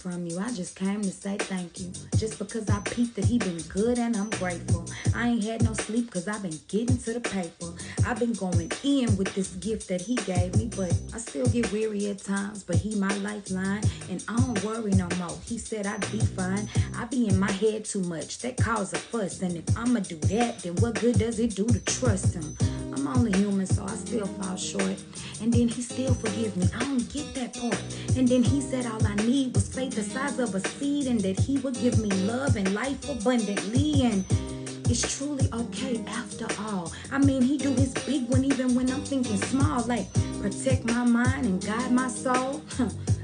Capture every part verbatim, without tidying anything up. from you. I just came to say thank you. Just because I peeped that he been good and I'm grateful. I ain't had no sleep because I've been getting to the paper. I've been going in with this gift that he gave me, but I still get weary at times. But he my lifeline and I don't worry no more. He said I'd be fine. I be in my head too much. That cause a fuss. And if I'ma do that, then what good does it do to trust him? I'm only human, so I still fall short. And then he still forgives me. I don't get that part. And then he said all I need was faith the size of a seed, and that he would give me love and life abundantly. And it's truly okay after all. I mean, he do his big one even when I'm thinking small. Like, protect my mind and guide my soul.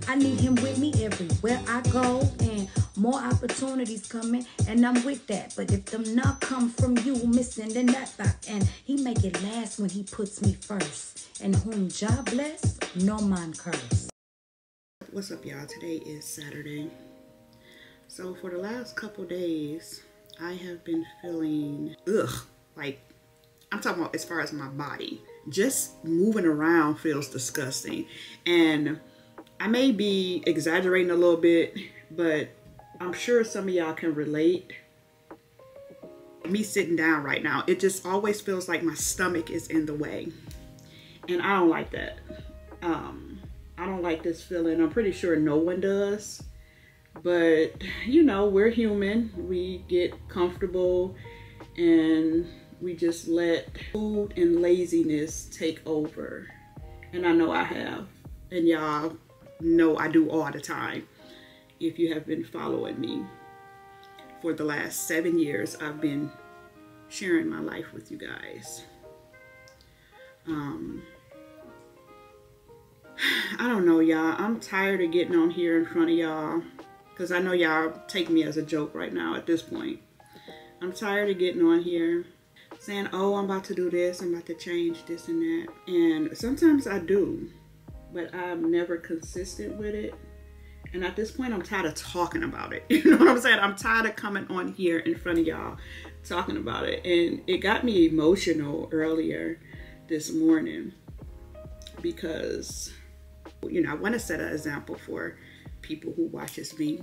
I need him with me everywhere I go. And more opportunities coming, and I'm with that. But if them not come from you, missing the nut box. And he make it last when he puts me first. And whom God bless, no man curse. What's up, y'all? Today is Saturday. So for the last couple days, I have been feeling ugh. Like, I'm talking about as far as my body. Just moving around feels disgusting. And I may be exaggerating a little bit, but I'm sure some of y'all can relate. Me sitting down right now, it just always feels like my stomach is in the way. And I don't like that. Um, I don't like this feeling. I'm pretty sure no one does. But, you know, we're human. We get comfortable and we just let food and laziness take over. And I know I have. And y'all know I do all the time. If you have been following me for the last seven years, I've been sharing my life with you guys. Um, I don't know, y'all. I'm tired of getting on here in front of y'all because I know y'all take me as a joke right now at this point. I'm tired of getting on here saying, oh, I'm about to do this. I'm about to change this and that. And sometimes I do, but I'm never consistent with it. And at this point, I'm tired of talking about it. You know what I'm saying? I'm tired of coming on here in front of y'all talking about it. And it got me emotional earlier this morning because, you know, I want to set an example for people who watches me.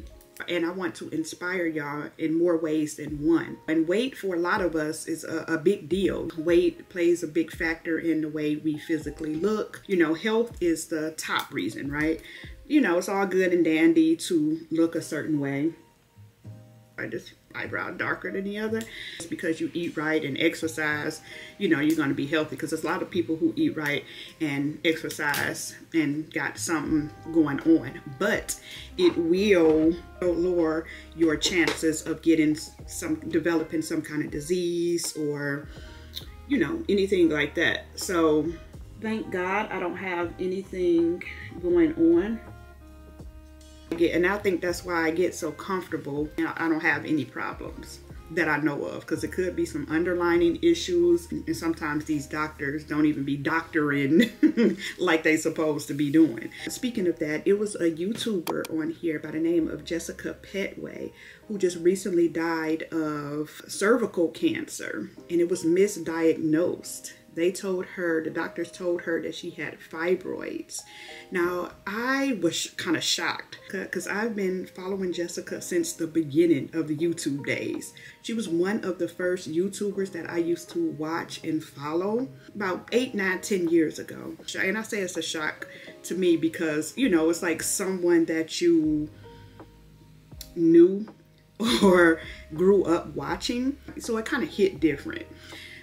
And I want to inspire y'all in more ways than one. And weight for a lot of us is a, a big deal. Weight plays a big factor in the way we physically look. You know, health is the top reason, right? You know, it's all good and dandy to look a certain way. I just eyebrow darker than the other. It's because you eat right and exercise, you know, you're going to be healthy. Because there's a lot of people who eat right and exercise and got something going on. But it will lower your chances of getting some, developing some kind of disease or, you know, anything like that. So thank God I don't have anything going on. And I think that's why I get so comfortable and I don't have any problems that I know of, because it could be some underlying issues, and sometimes these doctors don't even be doctoring like they supposed to be doing. Speaking of that, it was a YouTuber on here by the name of Jessica Petway who just recently died of cervical cancer, and it was misdiagnosed. They told her, the doctors told her that she had fibroids. Now, I was kind of shocked because I've been following Jessica since the beginning of the YouTube days. She was one of the first YouTubers that I used to watch and follow about eight, nine, ten years ago. And I say it's a shock to me because, you know, it's like someone that you knew or grew up watching. So it kind of hit different.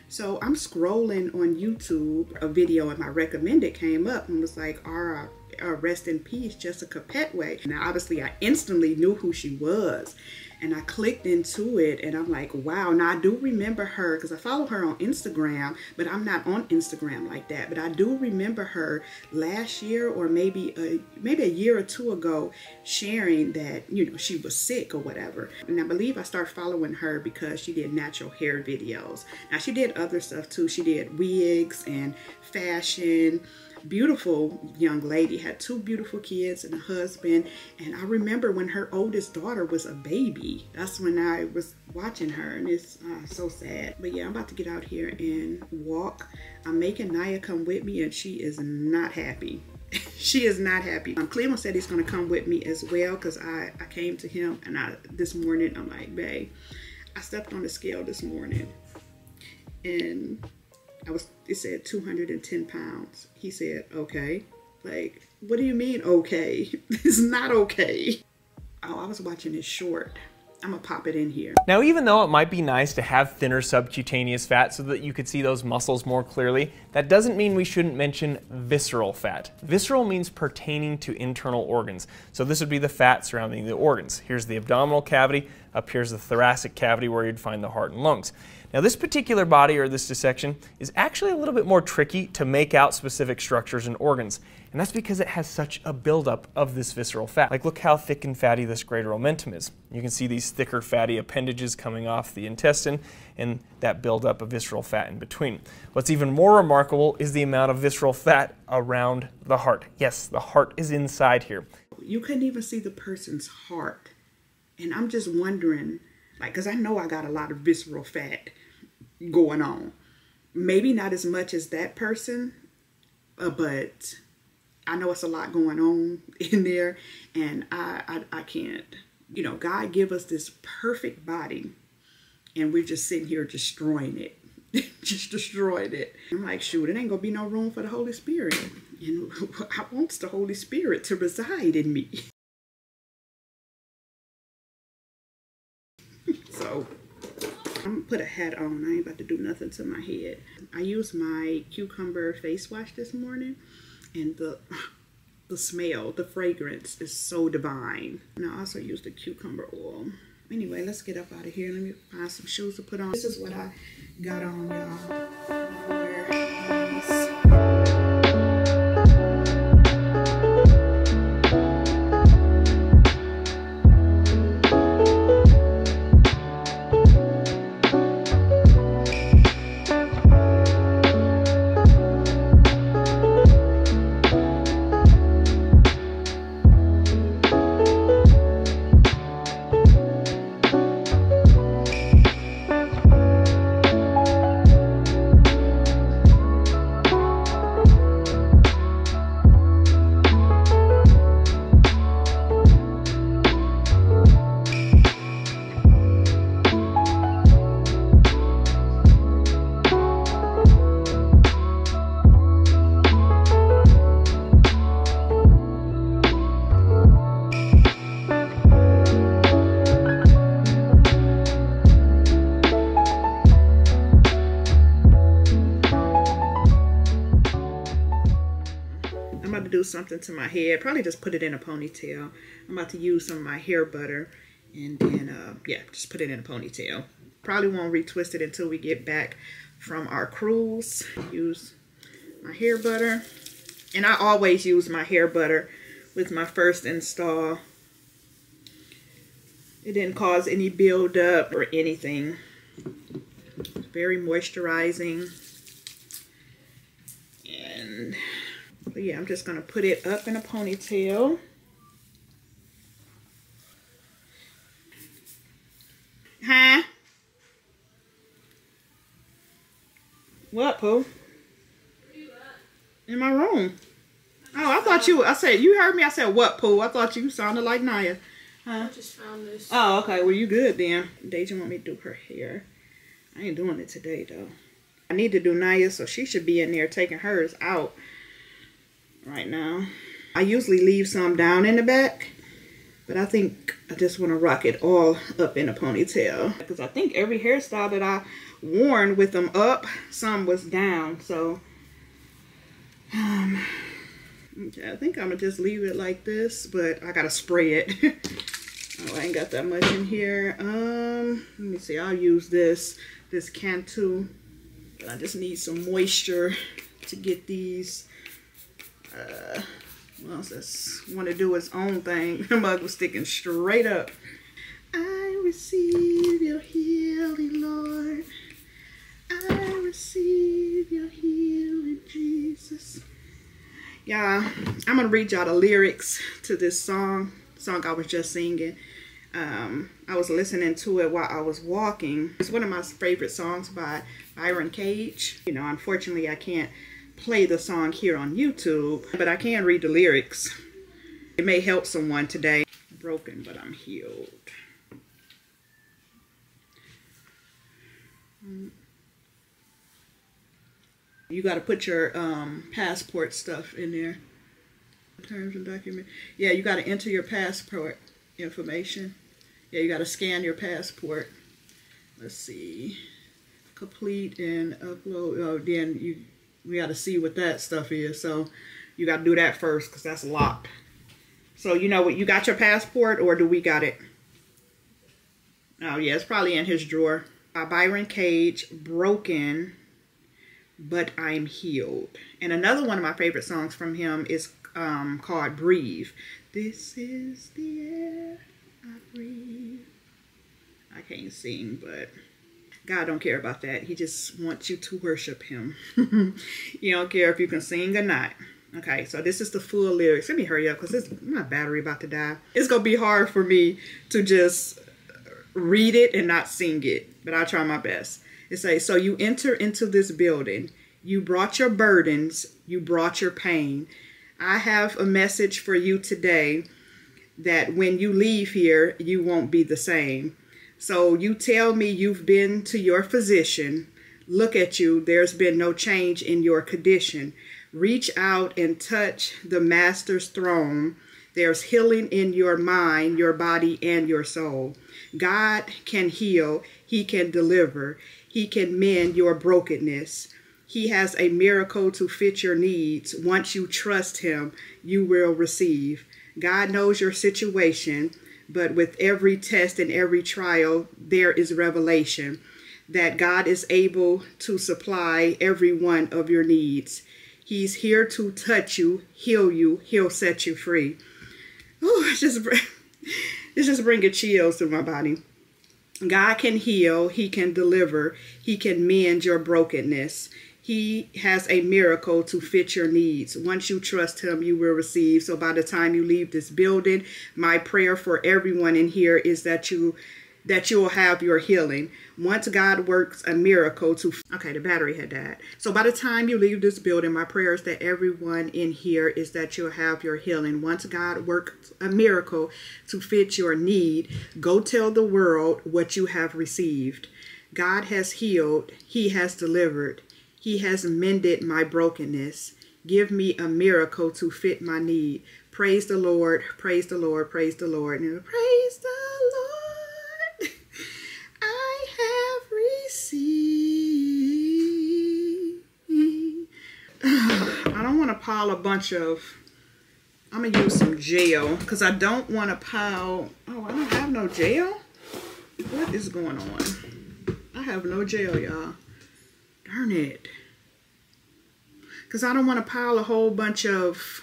So I'm scrolling on YouTube, a video in my recommended came up and was like, all right, rest in peace, Jessica Petway. Now, obviously I instantly knew who she was and I clicked into it and I'm like, wow. Now I do remember her because I follow her on Instagram, but I'm not on Instagram like that. But I do remember her last year or maybe a, maybe a year or two ago sharing that, you know, she was sick or whatever. And I believe I started following her because she did natural hair videos. Now she did other stuff too. She did wigs and fashion. Beautiful young lady, had two beautiful kids and a husband. And I remember when her oldest daughter was a baby, that's when I was watching her, and it's uh, so sad. But yeah, I'm about to get out here and walk. I'm making Naya come with me and she is not happy. She is not happy. Um, Clemo said he's gonna come with me as well, cause I, I came to him and I this morning, I'm like, babe, I stepped on the scale this morning and I was, it said two hundred ten pounds. He said, okay. Like, what do you mean, okay? It's not okay. Oh, I was watching this short. I'm gonna pop it in here. Now, even though it might be nice to have thinner subcutaneous fat so that you could see those muscles more clearly, that doesn't mean we shouldn't mention visceral fat. Visceral means pertaining to internal organs. So this would be the fat surrounding the organs. Here's the abdominal cavity, up here's the thoracic cavity where you'd find the heart and lungs. Now this particular body, or this dissection, is actually a little bit more tricky to make out specific structures and organs. And that's because it has such a buildup of this visceral fat. Like, look how thick and fatty this greater omentum is. You can see these thicker fatty appendages coming off the intestine and that buildup of visceral fat in between. What's even more remarkable is the amount of visceral fat around the heart. Yes, the heart is inside here. You couldn't even see the person's heart. And I'm just wondering, like, because I know I got a lot of visceral fat going on. Maybe not as much as that person, uh, but I know it's a lot going on in there, and I, I, I can't. You know, God give us this perfect body, and we're just sitting here destroying it. Just destroyed it. I'm like, shoot, it ain't gonna be no room for the Holy Spirit. You know, I want the Holy Spirit to reside in me. So, I'm gonna put a hat on. I ain't about to do nothing to my head. I used my cucumber face wash this morning, and the the smell, the fragrance is so divine. And I also used the cucumber oil. Anyway, let's get up out of here. Let me find some shoes to put on. This is what I got on, y'all. Something to my head, probably just put it in a ponytail. I'm about to use some of my hair butter and then uh yeah, just put it in a ponytail. Probably won't retwist it until we get back from our cruise. Use my hair butter, and I always use my hair butter with my first install. It didn't cause any buildup or anything. It's very moisturizing. And but yeah, I'm just gonna put it up in a ponytail. Huh? What, Pooh? In my room. Oh, I thought you, I said, you heard me. I said, what, Pooh? I thought you sounded like Naya. Huh? I just found this. Oh, okay. Well, you good then. Deja want me to do her hair. I ain't doing it today, though. I need to do Naya, so she should be in there taking hers out right now. I usually leave some down in the back, but I think I just want to rock it all up in a ponytail, because I think every hairstyle that I worn with them up, some was down. So um, okay, I think I'm gonna just leave it like this, but I gotta spray it. Oh, I ain't got that much in here. Um, let me see. I'll use this this Cantu. I just need some moisture to get these. Uh, well, just want to do its own thing. The mug was sticking straight up. I receive your healing, Lord. I receive your healing, Jesus. Yeah, I'm gonna read y'all the lyrics to this song. The song I was just singing. Um, I was listening to it while I was walking. It's one of my favorite songs by Byron Cage. You know, unfortunately, I can't play the song here on YouTube, but I can read the lyrics. It may help someone today. Broken, but I'm healed. You got to put your um, passport stuff in there. Terms and document. Yeah, you got to enter your passport information. Yeah, you got to scan your passport. Let's see. Complete and upload. Oh, then you we got to see what that stuff is. So you got to do that first because that's locked. So you know what? You got your passport, or do we got it? Oh yeah, it's probably in his drawer. By Byron Cage, Broken, but I'm Healed. And another one of my favorite songs from him is um, called Breathe. This is the air I breathe. I can't sing, but God don't care about that. He just wants you to worship him. You don't care if you can sing or not. Okay, so this is the full lyrics. Let me hurry up because my battery about to die. It's going to be hard for me to just read it and not sing it, but I'll try my best. It says, so you enter into this building. You brought your burdens. You brought your pain. I have a message for you today that when you leave here, you won't be the same. So you tell me you've been to your physician. Look at you. There's been no change in your condition. Reach out and touch the master's throne. There's healing in your mind, your body, and your soul. God can heal. He can deliver. He can mend your brokenness. He has a miracle to fit your needs. Once you trust him, you will receive. God knows your situation, but with every test and every trial, there is revelation that God is able to supply every one of your needs. He's here to touch you, heal you. He'll set you free. Ooh, it's just, it's just bringing chills to my body. God can heal. He can deliver. He can mend your brokenness. He has a miracle to fit your needs. Once you trust him, you will receive. So by the time you leave this building, my prayer for everyone in here is that you that you'll have your healing. Once God works a miracle to, okay, the battery had died. So by the time you leave this building, my prayer is that everyone in here is that you'll have your healing. Once God works a miracle to fit your need, go tell the world what you have received. God has healed. He has delivered. He has mended my brokenness. Give me a miracle to fit my need. Praise the Lord, praise the Lord, praise the Lord. And praise the Lord. I don't want to pile a bunch of, I'm going to use some gel because I don't want to pile, oh, I don't have no gel? What is going on? I have no gel, y'all. Darn it. Because I don't want to pile a whole bunch of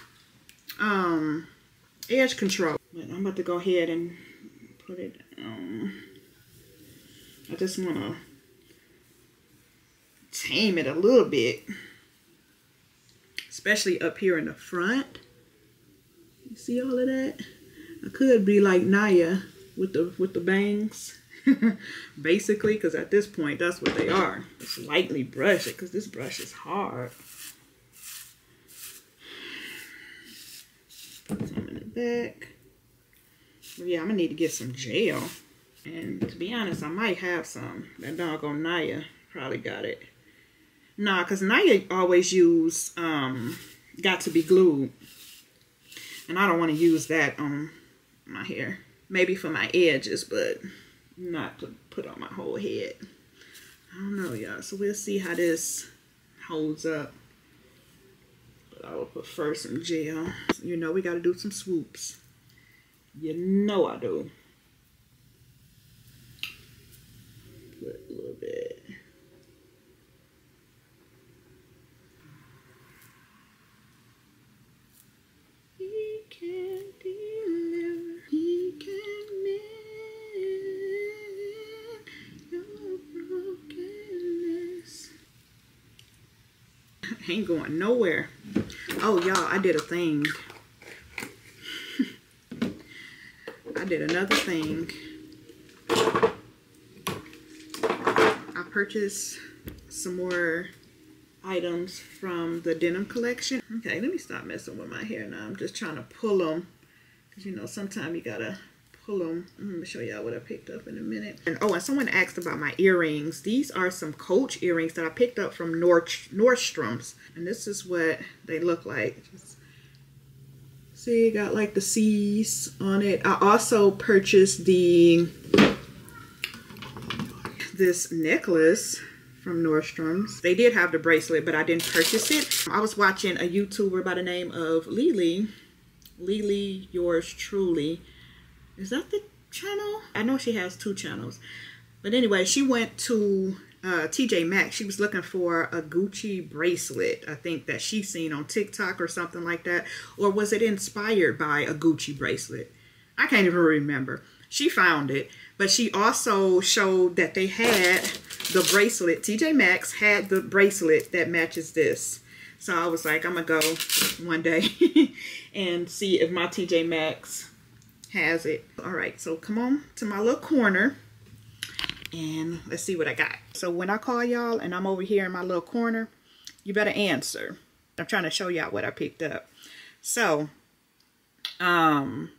um, edge control. I'm about to go ahead and put it down. I just want to tame it a little bit, especially up here in the front. You see all of that? I could be like Naya with the with the bangs, basically, because at this point that's what they are. Just lightly brush it because this brush is hard. Put some in the back. But yeah, I'm gonna need to get some gel. And to be honest, I might have some. That doggone Naya probably got it. Nah, because Naya always use um, Got to be glued. And I don't want to use that on my hair. Maybe for my edges, but not to put on my whole head. I don't know, y'all. So we'll see how this holds up. But I will prefer some gel. You know we got to do some swoops. You know I do. Put a little bit. Ain't going nowhere. Oh, y'all, I did a thing. I did another thing. I purchased some more items from the denim collection. Okay, let me stop messing with my hair now. I'm just trying to pull them, because you know, sometimes you gotta pull them. I'm gonna show y'all what I picked up in a minute. And oh, and someone asked about my earrings. These are some Coach earrings that I picked up from Nord Nordstrom's. And this is what they look like. Just see, got like the C's on it. I also purchased the this necklace from Nordstrom's. They did have the bracelet, but I didn't purchase it. I was watching a YouTuber by the name of Lily. Lily, yours truly. Is that the channel? I know she has two channels. But anyway, she went to uh, T J Maxx. She was looking for a Gucci bracelet, I think, that she's seen on TikTok or something like that. Or was it inspired by a Gucci bracelet? I can't even remember. She found it, but she also showed that they had the bracelet. T J Maxx had the bracelet that matches this. So I was like, I'm going to go one day and see if my T J Maxx has it. All right, so come on to my little corner and let's see what I got. So when I call y'all and I'm over here in my little corner, you better answer. I'm trying to show y'all what I picked up. So, um,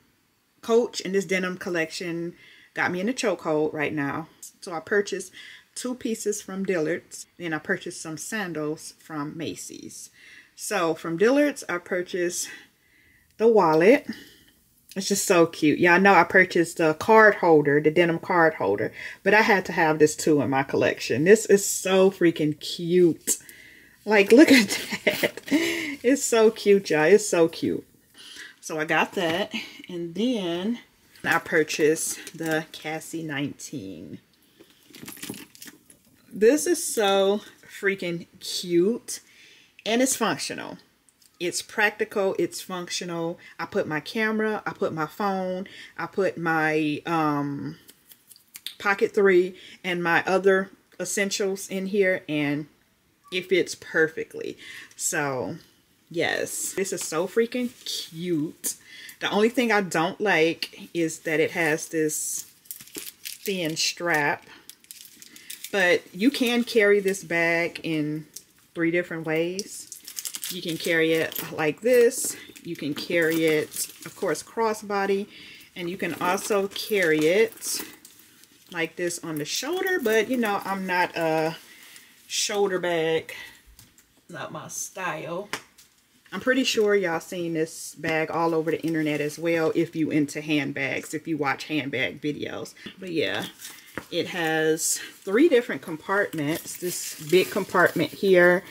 Coach in this denim collection got me in a chokehold right now. So I purchased two pieces from Dillard's, and I purchased some sandals from Macy's. So from Dillard's, I purchased the wallet. It's just so cute. Y'all know I purchased the card holder, the denim card holder, but I had to have this too in my collection. This is so freaking cute. Like, look at that. It's so cute, y'all. It's so cute. So I got that, and then I purchased the Cassie nineteen. This is so freaking cute, and it's functional. It's practical. It's functional. I put my camera. I put my phone. I put my um, Pocket three and my other essentials in here, and it fits perfectly. So, yes, this is so freaking cute. The only thing I don't like is that it has this thin strap, but you can carry this bag in three different ways. You can carry it like this, you can carry it, of course, crossbody, and you can also carry it like this on the shoulder, but you know, I'm not a shoulder bag, not my style. I'm pretty sure y'all seen this bag all over the internet as well, if you into handbags, if you watch handbag videos. But yeah, it has three different compartments, this big compartment here,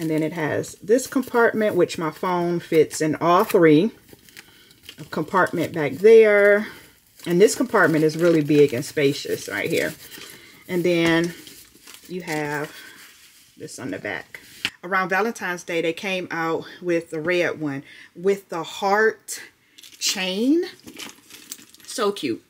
and then it has this compartment, which my phone fits in all three. A compartment back there. And this compartment is really big and spacious right here. And then you have this on the back. Around Valentine's Day, they came out with the red one with the heart chain. So cute.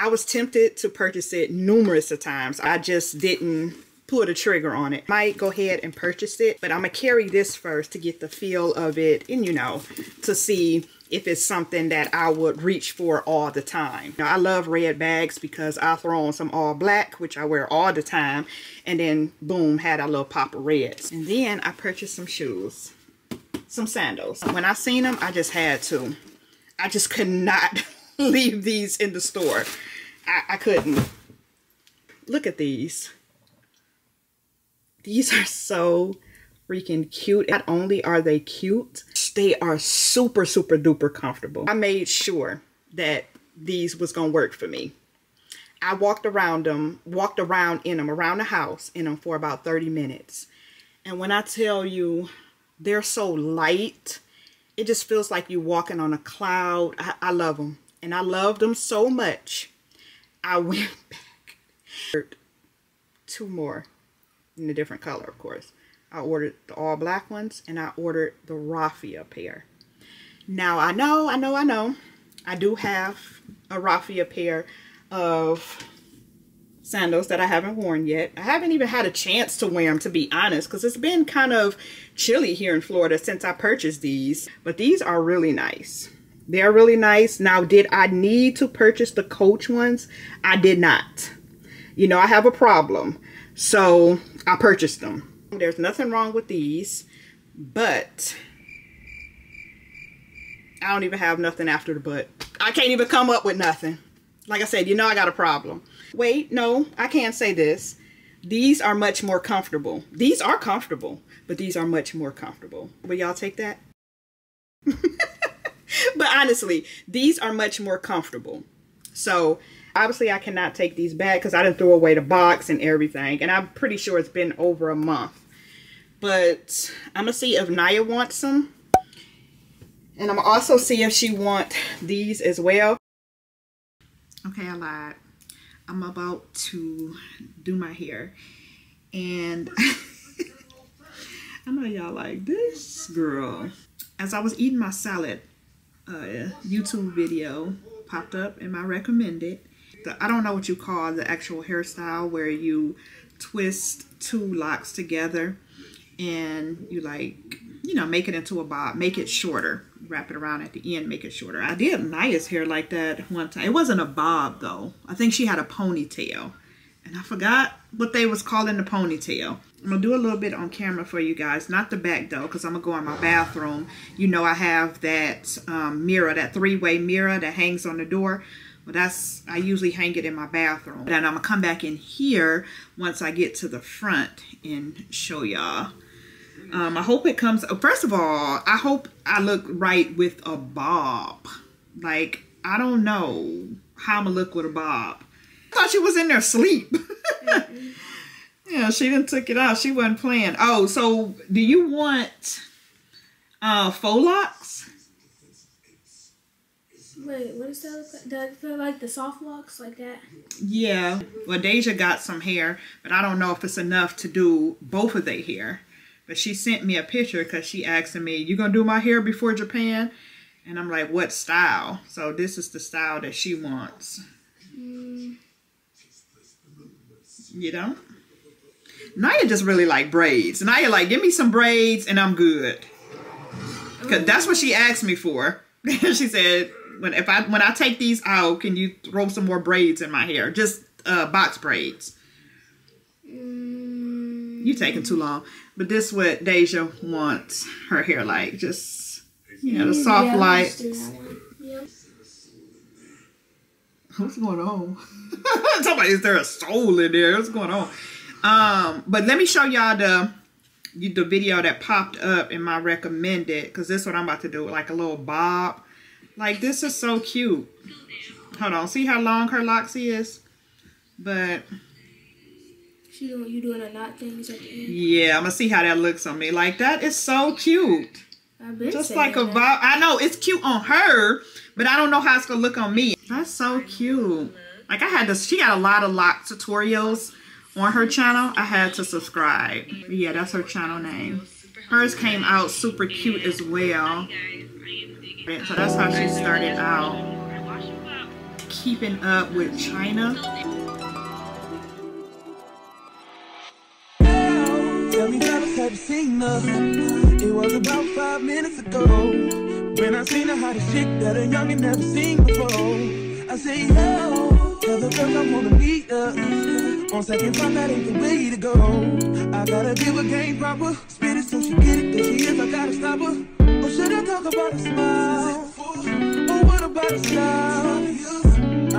I was tempted to purchase it numerous of times. I just didn't pull the trigger on it. Might go ahead and purchase it, but I'm gonna carry this first to get the feel of it, and you know, to see if it's something that I would reach for all the time. Now I love red bags because I throw on some all black, which I wear all the time, and then boom, had a little pop of reds. And then I purchased some shoes, some sandals. When I seen them, I just had to. I just could not leave these in the store. I, I couldn't. Look at these. These are so freaking cute. Not only are they cute, they are super, super duper comfortable. I made sure that these was gonna work for me. I walked around them, walked around in them, around the house in them for about thirty minutes. And when I tell you, they're so light, it just feels like you're walking on a cloud. I, I love them. And I loved them so much, I went back. Two more. In a different color, of course. I ordered the all black ones, and I ordered the raffia pair. Now I know, I know, I know, I do have a raffia pair of sandals that I haven't worn yet. I haven't even had a chance to wear them, to be honest, because it's been kind of chilly here in Florida since I purchased these. But these are really nice. They're really nice. Now, did I need to purchase the Coach ones? I did not. You know, I have a problem. So I purchased them. There's nothing wrong with these, but I don't even have nothing after the but. I can't even come up with nothing. Like I said, you know I got a problem. Wait, no, I can't say this. These are much more comfortable. These are comfortable, but these are much more comfortable. Will y'all take that? But honestly, these are much more comfortable. So obviously I cannot take these back because I didn't throw away the box and everything. And I'm pretty sure it's been over a month. But I'm going to see if Naya wants some. And I'm going to also see if she wants these as well. Okay, I lied. I'm about to do my hair. And I know y'all like this girl. As I was eating my salad, uh, YouTube video popped up in my recommended. The, I don't know what you call the actual hairstyle where you twist two locks together and you like, you know, make it into a bob, make it shorter, wrap it around at the end, make it shorter. I did Naya's hair like that one time. It wasn't a bob though. I think she had a ponytail and I forgot what they was calling the ponytail. I'm gonna do a little bit on camera for you guys, not the back though, because I'm gonna go in my bathroom. You know I have that um, mirror, that three-way mirror that hangs on the door. Well, that's, I usually hang it in my bathroom. And I'm gonna come back in here once I get to the front and show y'all. Um, I hope it comes, first of all, I hope I look right with a bob. Like, I don't know how I'm gonna look with a bob. I thought she was in there asleep. Mm-hmm. Yeah, she didn't took it off. She wasn't playing. Oh, so do you want uh, faux locks? Wait, what is that? Does it feel like the soft locks like that? Yeah. Well, Deja got some hair, but I don't know if it's enough to do both of their hair. But she sent me a picture because she asked me, you going to do my hair before Japan? And I'm like, what style? So this is the style that she wants. Mm. You know? Naya just really like braids. Naya like, give me some braids and I'm good. Cause that's what she asked me for. She said, when if I when I take these out, can you throw some more braids in my hair? Just uh, box braids. Mm. You taking too long. But this is what Deja wants her hair like. Just, you know, the soft yeah, light. Yeah. What's going on? Somebody, is there a soul in there? What's going on? Um, but let me show y'all the the video that popped up in my recommended, because this is what I'm about to do, like a little bob. Like, this is so cute. Hold on, see how long her locks is? But she doing, you doing a knot thing at the end? Yeah, I'm gonna see how that looks on me. Like, that is so cute. I've been just like a bob. That. I know it's cute on her, but I don't know how it's gonna look on me. That's so cute. Like, I had this, she got a lot of lock tutorials on her channel. I had to subscribe. Yeah, that's her channel name. Hers came out super cute as well. So that's how she started out. Keeping up with China. Tell me about the type of signal. It was about five minutes ago when I seen the hottest chick that a youngin' never seen before. I say, yo, tell the girls I wanna meet up. On second thought, that ain't the way to go. I gotta give a game proper. Spit it so she get it, that she is, I gotta stop her. Or should I talk about a smile? Or what about a smile?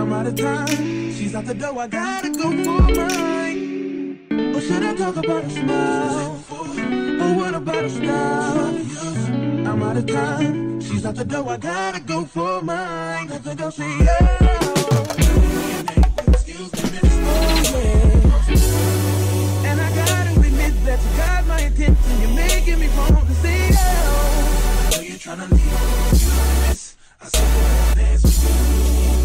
I'm out of time, she's out the door, I gotta go for mine. Or should I talk about a smile? Or what about a smile? I'm out of time, she's out the door, I gotta go for mine. Cause I don't say, oh, excuse me, miss. And I gotta admit that you got my attention. You're making me want to say, oh, so you're trying to leave this. I said, dance with you.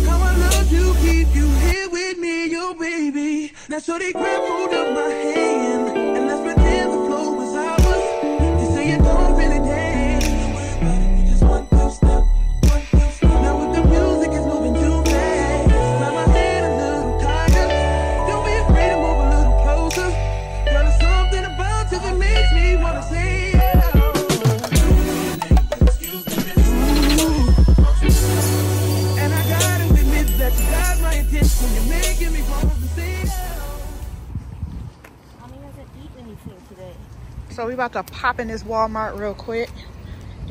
How I love you, keep you here with me, yo baby. Now shorty grab hold of my hand and let's pretend the flow is ours. You say you don't really dance, you just one two step. Now with the music is moving too fast. Now my head a little tired. Don't be afraid to move a little closer. Girl, there's something about you that makes me wanna say, oh, excuse me. And I gotta admit that you got my attention. You're making me want to say, oh. So we about to pop in this Walmart real quick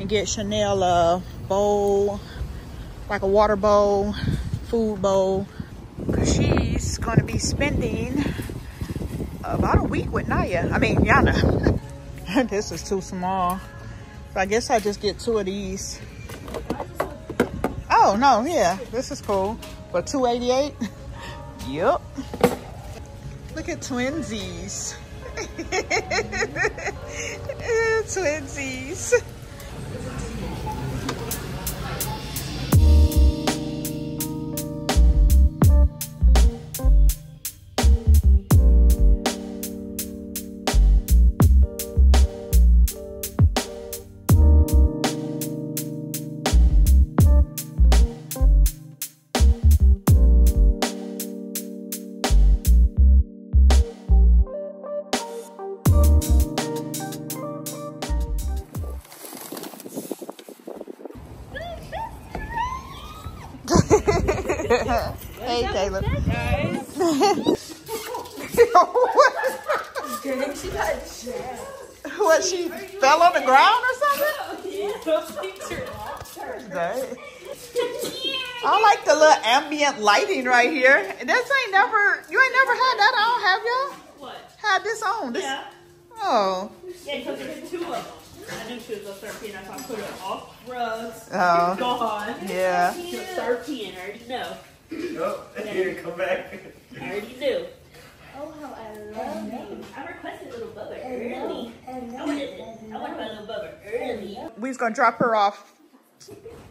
and get Chanel a bowl, like a water bowl, food bowl, because she's going to be spending about a week with Naya. I mean, Yana. This is too small. So I guess I just get two of these. Oh, no, yeah, this is cool. For two eighty-eight. Yep. Look at twinsies. Twinsies. Hey, Caleb. Nice. What, she fell on the ground or something? Yeah. I like the little ambient lighting right here. And this ain't never, you ain't never had that on, have y'all? What? Had this on. This, yeah. Oh. Yeah, because there's two of them. I knew she was a thirteen. I thought I put her off drugs. Oh. Gone. Yeah. She was thirteen. I already know. Nope, I didn't come back. I already knew. Oh, how I love you. I requested Little Bubba early. I wanted I wanted my Little Bubba early. We was going to drop her off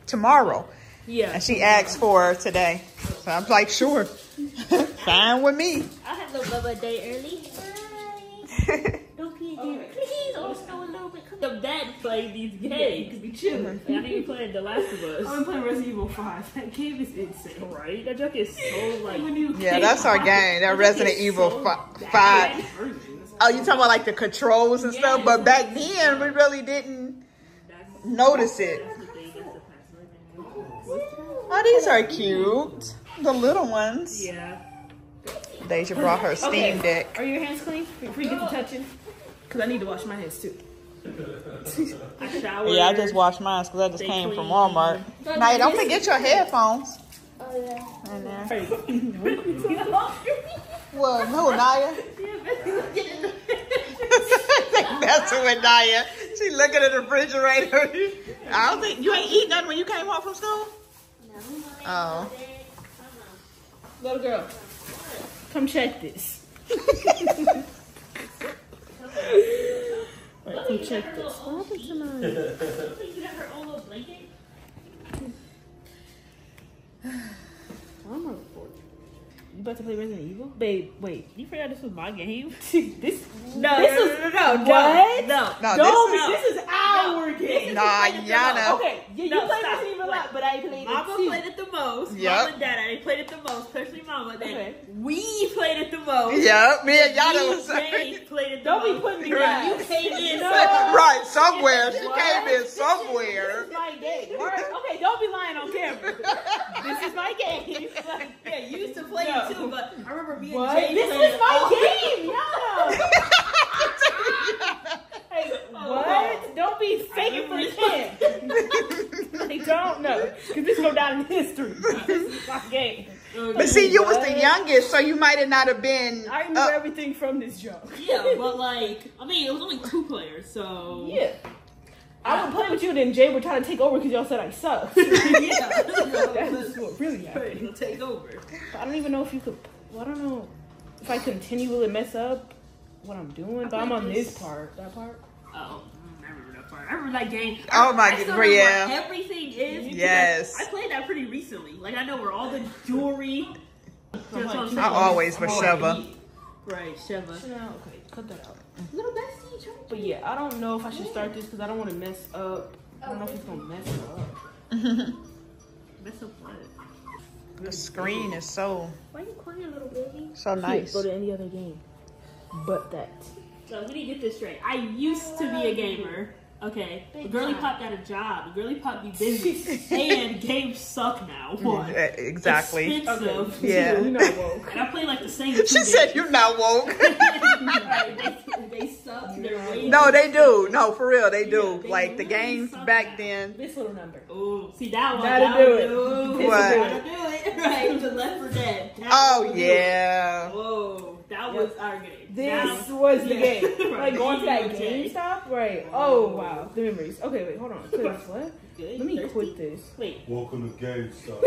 tomorrow. Yeah. And she asked for her today. So I'm like, sure. Fine with me. I'll have Little Bubba a day early. Don't be a day. Please, I'll just go a little bit. The dad played these games. We chill. I think he played The Last of Us. I'm playing Resident Evil Five. That game is insane. Right? That joke is so like. Yeah, that's our game. That Resident Evil Five. Oh, you talking about like the controls and stuff? But back then, we really didn't notice it. Oh, these are cute. The little ones. Yeah. Deja brought her Steam Deck. Are your hands clean before you get to touching? Because I need to wash my hands too. I showered, yeah, I just washed mine because I just came clean. From Walmart. Now, nah, don't forget your headphones. Oh, yeah. In there. Well, no, Naya. Messing with Naya. She looking at the refrigerator. I don't think you ain't eat nothing when you came home from school? No. Oh. Little girl, come check this. Wait, come check this. What happened to mine? You got her own little blanket? I'm recording. You about to play Resident Evil? Babe, wait. You forgot this was my game? this, no, this is, no, no, no, what? No, no, no, this, no. This is our no, game. Nah, Yana. Okay, yeah, you no, played stop. Resident Evil a lot, but I played Mama it Mama played it the most. Yep. Mama and Dad, I played it the most, especially Mama. Then okay. We played it the most. Yep, me and Yana was played it the Don't most. Be putting me right. Down. You came in. No. Right, somewhere. She what? Came in somewhere. This is my game. Okay, don't be lying on camera. This is my game. Yeah, you used to play it. Too, but I remember being Jay. This is my oh. Game, y'all. Hey, what? Don't be faking for the kid. They don't know, because this go down in history. This is my game. But see, you was the youngest, so you might have not have been. I knew up. Everything from this joke. Yeah, but like, I mean, it was only two players, so yeah. I would play with you, then Jay would try to take over because y'all said I suck. Yeah, that's what really happened. He'll take over. But I don't even know if you could. Well, I don't know if I continue will it mess up what I'm doing. I but I'm on this part. That part. Oh, I remember that part. I remember that game. Oh my god, yeah. Everything is. Yes. I, I played that pretty recently. Like I know where all the jewelry. So so I always was Sheva. Right, Sheva. No, okay, cut that out. Little bestie, but yeah, I don't know if I should start this because I don't want to mess up. I don't know if it's gonna mess up. Mess up what? The screen is so. Why are you crying, little baby? So nice. Go to any other game, but that. So let me get this straight. I used to be a gamer. Okay, big girly pop got a job. Girly pop be busy, and games suck now. What? Exactly. Expensive. Okay. Yeah. You're not woke. And I play like the same. She games. Said, "You're not woke." Right. they, they suck. They're way no, they do. No, for real, they do. Yeah, they like really the games back now. Then. This little number. Ooh, see that one. That'll, that'll do it. Do. This what? That'll do it. Right. The Left four Dead. Oh yeah. Whoa. That was our game. This now, was the yeah. game. Like right. Going to that GameStop? Right. Oh, wow. The memories. Okay, wait, hold on. Wait, what? Good. Let me thirsty. Quit this. Wait. Welcome to GameStop.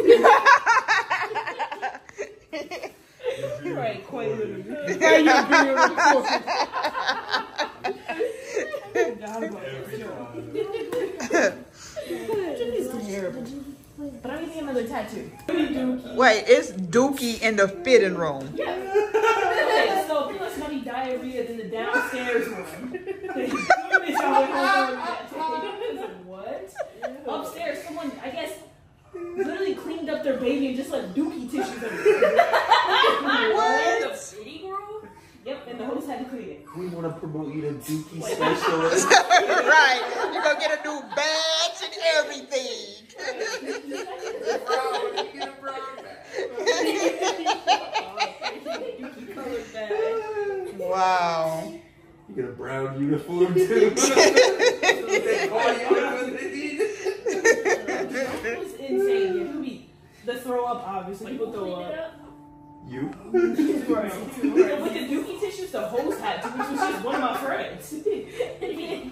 Right, quite literally. There you go. This is terrible. But I need to get another tattoo. Wait, it's Dookie in the fitting room. Yeah. Okay, so if you let somebody diarrhea, then the downstairs one. What? Upstairs, someone, I guess, literally cleaned up their baby and just left Dookie tissues everywhere. What? In the fitting room? Yep, and the host had to clean it. We want to promote you to Dookie specialist. Right. You're going to get a new badge and everything. Wow. You get a brown uniform too. So they call you that was insane. It would be the throw up, obviously. People throw up. You? Right. With the dookie tissues, the host had to, which was just one of my friends.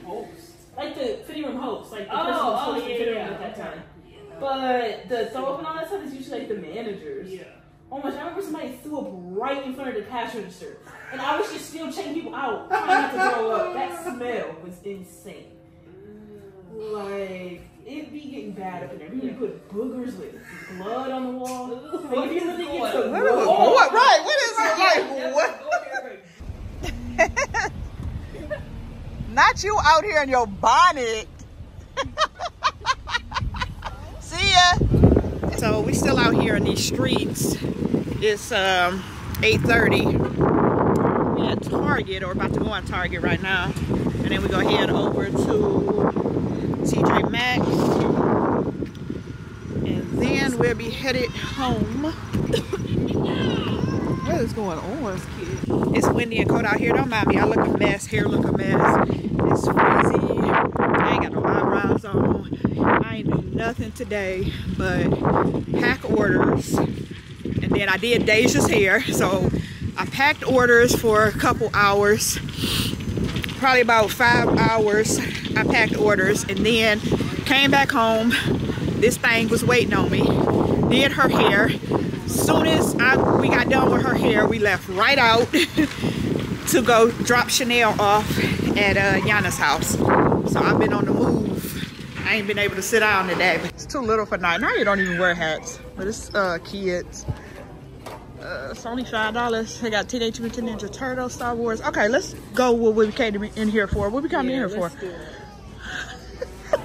Host. Like the fitting room host. Like the oh, oh yeah, yeah, yeah. At that time. But the throw up and all that stuff is usually like the managers. Yeah. Oh my gosh, I remember somebody threw up right in front of the cash register. And I was just still checking people out, trying not to throw up. That smell was insane. Like, it be getting bad up in there. You yeah. put boogers with blood on the wall. What do you really get to what? Oh, what? Right, what is it? Like, what? Not you out here in your bonnet. See ya. So we still out here in these streets. It's um, eight thirty. We're at Target, or about to go on Target right now. And then we're gonna head over to T J Maxx. And then we'll be headed home. What is going on, kid? It's windy and cold out here. Don't mind me, I look a mess. Hair look a mess. It's frizzy. I ain't got no eyebrows on. I ain't do nothing today but pack orders. And then I did Deja's hair. So I packed orders for a couple hours. Probably about five hours I packed orders and then came back home. This thing was waiting on me. Did her hair. Soon as I, we got done with her hair, we left right out to go drop Chanel off at uh, Yana's house. So I've been on the move. I ain't been able to sit down today. It's too little for night. Now you don't even wear hats, but it's uh, kids. Uh, it's only five dollars. I got Teenage Mutant Ninja Turtles, Star Wars. Okay, let's go with what we came to be in here for. What we came yeah, in here for?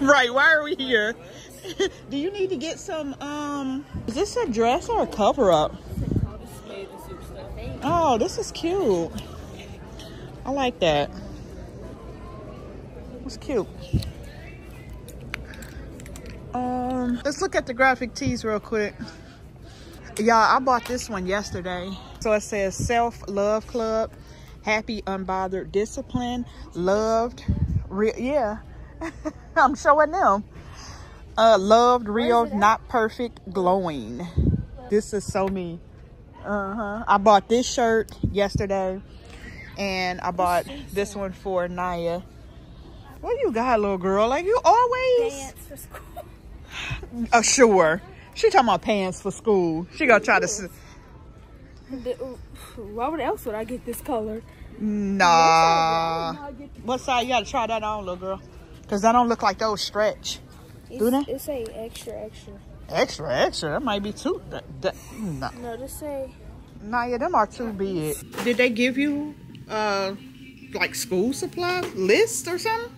Right, why are we here? Do you need to get some, um, is this a dress or a cover-up? Oh, this is cute. I like that. It's cute. Um, let's look at the graphic tees real quick. Y'all, I bought this one yesterday. So it says self-love club, happy, unbothered, disciplined, loved, real. Yeah, I'm showing them. Uh, loved, real, not perfect, glowing. This is so me. Uh-huh. I bought this shirt yesterday and I bought this one for Naya. What you got, little girl? Like you always? Dance for school. Oh, sure. She talking about pants for school. She gonna try to. Why would else would I get this color? Nah. What side? You gotta try that on, little girl, cause that don't look like those stretch. It's, do they? It say extra, extra. Extra, extra. That might be too. That, that, no. No, just say. Nah, yeah, them are too big. Did they give you uh like school supply list or something?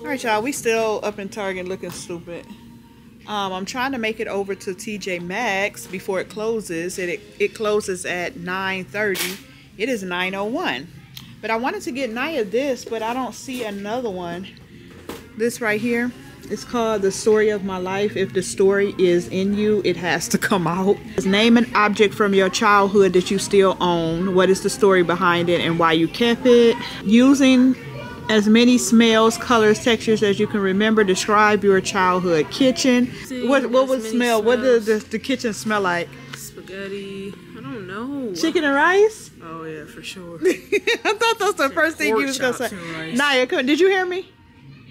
All right, y'all. We still up in Target looking stupid. Um, I'm trying to make it over to T J Maxx before it closes. It, it, it closes at nine thirty. It is nine oh one. But I wanted to get Naya this, but I don't see another one. This right here, it's called The Story of My Life. If the story is in you, it has to come out. Name an object from your childhood that you still own. What is the story behind it and why you kept it? Using as many smells, colors, textures as you can remember, describe your childhood kitchen. See, what what would smell? Smells. What does the, the kitchen smell like? Spaghetti. I don't know. Chicken and rice? Oh yeah, for sure. I thought that's the first thing you was gonna say. Naya, come, did you hear me?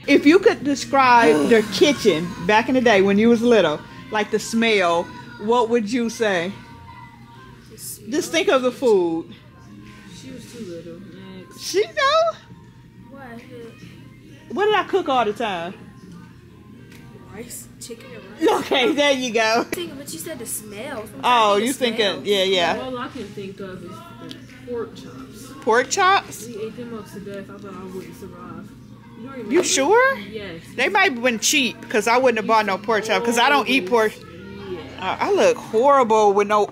If you could describe the kitchen back in the day when you was little, like the smell, what would you say? Just think of the food. She was too little. Next. She know? What? What did I cook all the time? Rice, chicken, and rice. Okay, there you go. Thinking, but you said the smell. Sometimes oh, you thinking? Yeah, yeah. All I can think of is pork chops. Pork chops? We ate them up to death. I thought I wouldn't survive. You, you sure? Yes. They might have been cheap because I wouldn't have bought no pork chop because I don't eat pork. Yeah. Uh, I look horrible with no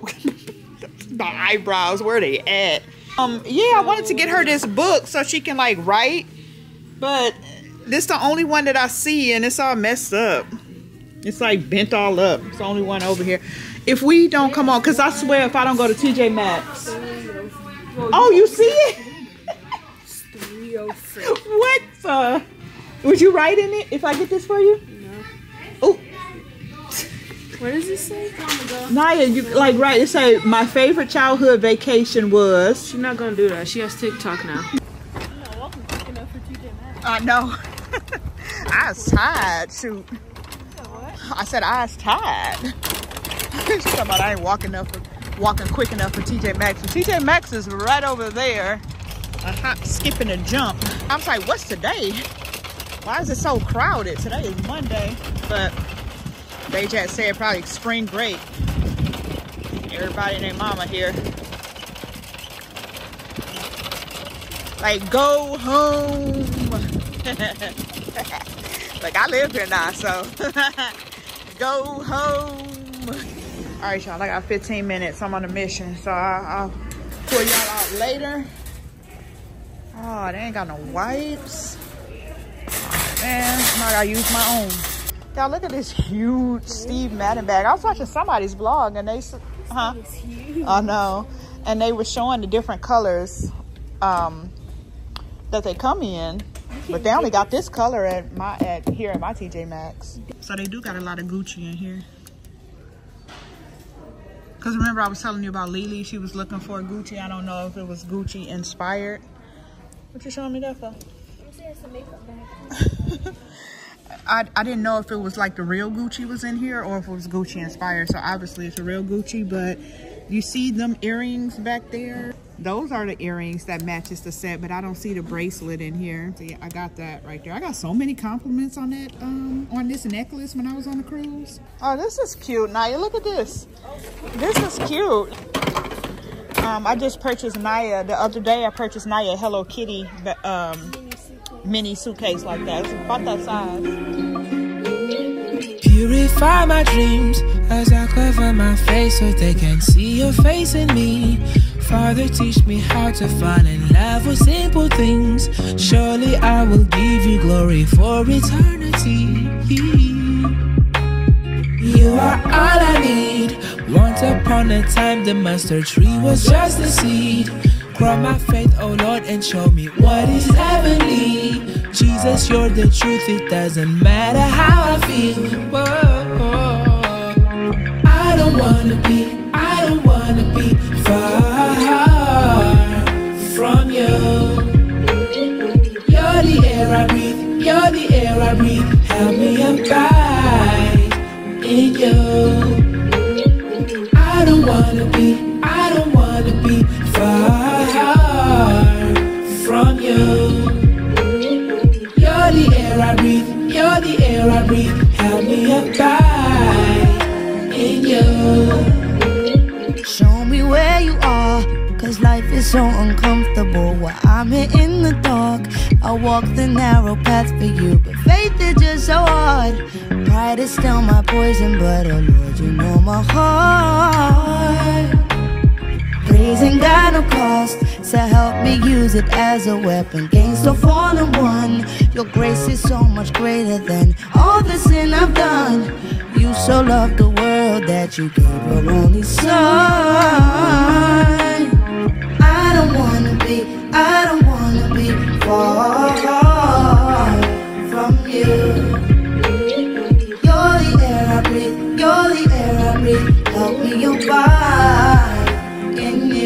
my eyebrows. Where they at? Um. Yeah, I wanted to get her this book so she can like write, but this the only one that I see and it's all messed up. It's like bent all up. It's the only one over here. If we don't come on, because I swear if I don't go to T J Maxx. Oh, you see it? What the? Would you write in it if I get this for you? No. Oh. What does it say? Naya, you like right? It say my favorite childhood vacation was. She's not gonna do that. She has TikTok now. No, I'm picking up for T J Maxx. I know. I was tired. Shoot. You said what? I said I was tired. She's talking about I ain't walking up, for, walking quick enough for T J Maxx. And T J Maxx is right over there. A hop, skip, and a jump. I was like, what's today? Why is it so crowded? Today is Monday. But they just said probably spring break. Everybody and their mama here. Like, go home. Like, I live here now, so. Go home. All right, y'all, I got fifteen minutes. I'm on a mission, so I'll, I'll pull y'all out later. Oh, they ain't got no wipes. Man, I gotta use my own. Y'all, look at this huge Steve Madden bag. I was watching somebody's vlog and they, huh? It's huge. I know. And they were showing the different colors um, that they come in. But they only got this color at my at here at my T J Maxx. So they do got a lot of Gucci in here. Because remember I was telling you about Lily. She was looking for Gucci. I don't know if it was Gucci inspired. What you showing me that for? I'm saying it's a makeup bag. I, I didn't know if it was like the real Gucci was in here or if it was Gucci inspired. So obviously it's a real Gucci, but you see them earrings back there? Those are the earrings that matches the set, but I don't see the bracelet in here. See, I got that right there. I got so many compliments on that, um, on this necklace when I was on the cruise. Oh, this is cute. Naya, look at this. This is cute. Um, I just purchased Naya, the other day I purchased Naya Hello Kitty um, mini suitcase. mini suitcase like that. It's about that size. Purify my dreams as I cover my face so they can see your face in me. Father, teach me how to fall in love with simple things. Surely I will give you glory for eternity. You are all I need. Once upon a time the mustard tree was just a seed. Grow my faith, oh Lord, and show me what is heavenly. Jesus, you're the truth, it doesn't matter how I feel. Whoa, whoa. I don't wanna be, I don't wanna be far from you. You're the air I breathe, you're the air I breathe. Help me abide in you. I don't wanna be, I don't wanna be far from you. You're the air I breathe, you're the air I breathe. Help me abide in you. Show me where you are, cause life is so uncomfortable while I'm here in the dark. I walk the narrow path for you, but faith is just so hard. Pride is still my poison, but oh Lord, you know my heart. reason got no cost, so help me use it as a weapon against the fallen one. Your grace is so much greater than all the sin I've done. You so loved the world that you gave your only son. I don't wanna be, I don't wanna be far from you. You're the air I breathe, you're the air I breathe. Help me abide in you.